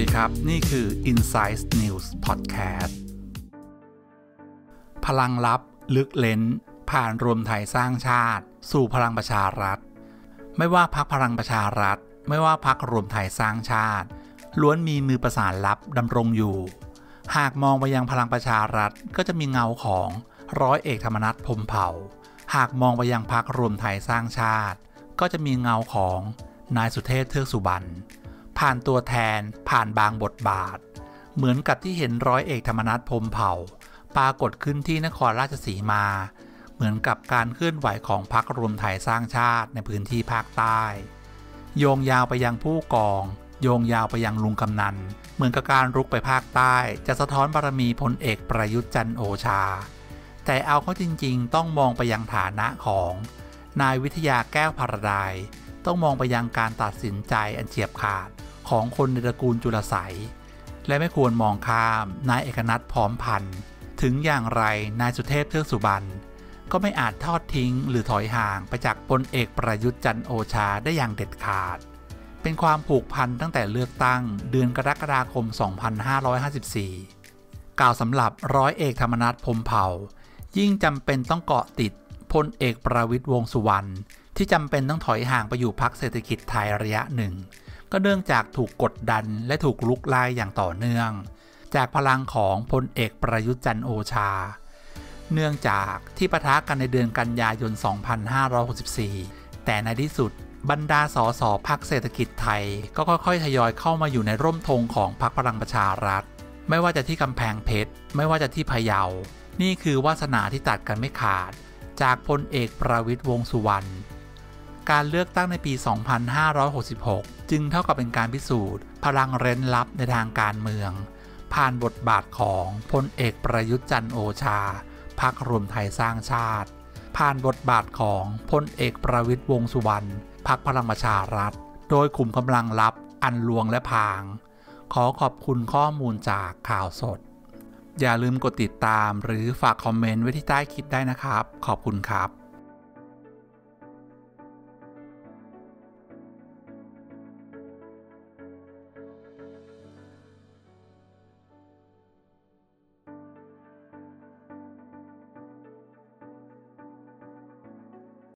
สวัสดีครับนี่คือ Insight News Podcast พลังลับลึกเล้นผ่านรวมไทยสร้างชาติสู่พลังประชารัฐไม่ว่าพรรคพลังประชารัฐไม่ว่าพรรครวมไทยสร้างชาติล้วนมีมือประสานลับดำรงอยู่หากมองไปยังพลังประชารัฐก็จะมีเงาของร้อยเอกธรรมนัสพรหมเผ่าหากมองไปยังพรรครวมไทยสร้างชาติก็จะมีเงาของนายสุเทพเทือกสุบรรณผ่านตัวแทนผ่านบางบทบาทเหมือนกับที่เห็นร้อยเอกธรรมนัสพรหมเผ่าปรากฏขึ้นที่นครราชสีมาเหมือนกับการเคลื่อนไหวของพรรครวมไทยสร้างชาติในพื้นที่ภาคใต้โยงยาวไปยังผู้กองโยงยาวไปยังลุงกำนันเหมือนกับการรุกไปภาคใต้จะสะท้อนบารมีพลเอกประยุทธ์จันทร์โอชาแต่เอาเข้าจริงๆต้องมองไปยังฐานะของนายวิทยาแก้วภารดายต้องมองไปยังการตัดสินใจอันเฉียบขาดของคนในตระกูลจุลไสยและไม่ควรมองข้ามนายเอกนัทพร้อมพันธ์ถึงอย่างไรนายสุเทพเทือกสุบรรณก็ไม่อาจทอดทิ้งหรือถอยห่างไปจากพลเอกประยุทธ์จันทร์โอชาได้อย่างเด็ดขาดเป็นความผูกพันตั้งแต่เลือกตั้งเดือนกรกฎาคม 2554 กล่าวสำหรับร้อยเอกธรรมนัสพรหมเผ่ายิ่งจำเป็นต้องเกาะติดพลเอกประวิตรวงษ์สุวรรณที่จำเป็นต้องถอยห่างไปอยู่พรรคเศรษฐกิจไทยระยะหนึ่งก็เนื่องจากถูกกดดันและถูกลุกไล่อย่างต่อเนื่องจากพลังของพลเอกประยุทธ์จันทร์โอชาเนื่องจากที่ปะทะกันในเดือนกันยายน 2564 แต่ในที่สุดบรรดาส.ส.พรรคเศรษฐกิจไทยก็ค่อยๆทยอยเข้ามาอยู่ในร่มธงของพรรคพลังประชารัฐไม่ว่าจะที่กำแพงเพชรไม่ว่าจะที่พะเยานี่คือวาสนาที่ตัดกันไม่ขาดจากพลเอกประวิตรวงษ์สุวรรณการเลือกตั้งในปี 2566 จึงเท่ากับเป็นการพิสูจน์พลังเร้นลับในทางการเมืองผ่านบทบาทของพลเอกประยุทธ์จันทร์โอชาพรรครวมไทยสร้างชาติผ่านบทบาทของพลเอกประวิตรวงษ์สุวรรณพรรคพลังประชารัฐโดยขุมกำลังลับอันลวงและพางขอขอบคุณข้อมูลจากข่าวสดอย่าลืมกดติดตามหรือฝากคอมเมนต์ไว้ที่ใต้คลิปได้นะครับขอบคุณครับ